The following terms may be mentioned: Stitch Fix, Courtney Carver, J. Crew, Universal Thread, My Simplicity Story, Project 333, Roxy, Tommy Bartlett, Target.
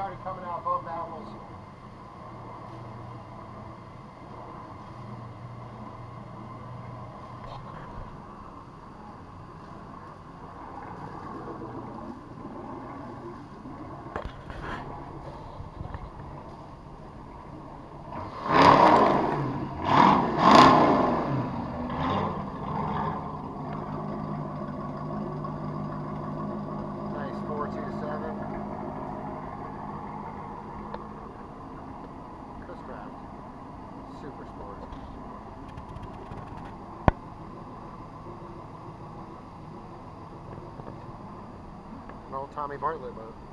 already coming out above that whistle. Tommy Bartlett boat.